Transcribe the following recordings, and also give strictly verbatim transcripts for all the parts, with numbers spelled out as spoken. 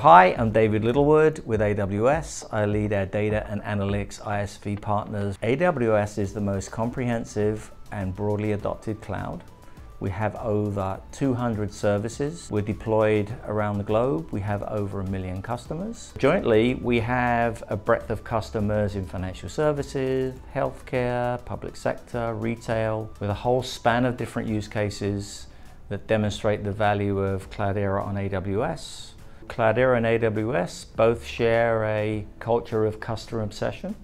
Hi, I'm David Littlewood with A W S. I lead our data and analytics I S V partners. A W S is the most comprehensive and broadly adopted cloud. We have over two hundred services. We're deployed around the globe. We have over a million customers. Jointly, we have a breadth of customers in financial services, healthcare, public sector, retail, with a whole span of different use cases that demonstrate the value of Cloudera on A W S. Cloudera and A W S both share a culture of customer obsession.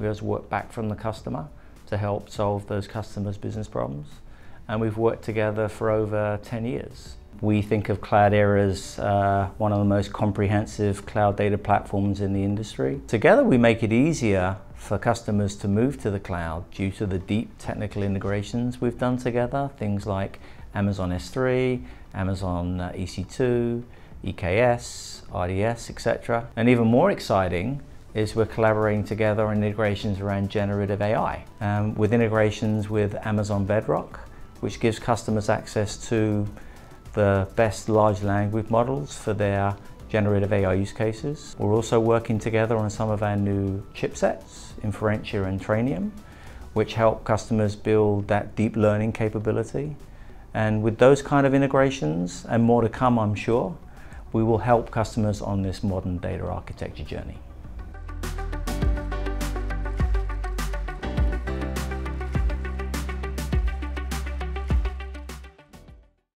We always work back from the customer to help solve those customers' business problems. And we've worked together for over ten years. We think of Cloudera as uh, one of the most comprehensive cloud data platforms in the industry. Together we make it easier for customers to move to the cloud due to the deep technical integrations we've done together, things like Amazon S three, Amazon E C two, E K S, R D S, et cetera. And even more exciting, is we're collaborating together on integrations around generative A I, um, with integrations with Amazon Bedrock, which gives customers access to the best large language models for their generative A I use cases. We're also working together on some of our new chipsets, Inferentia and Trainium, which help customers build that deep learning capability. And with those kind of integrations, and more to come I'm sure, we will help customers on this modern data architecture journey.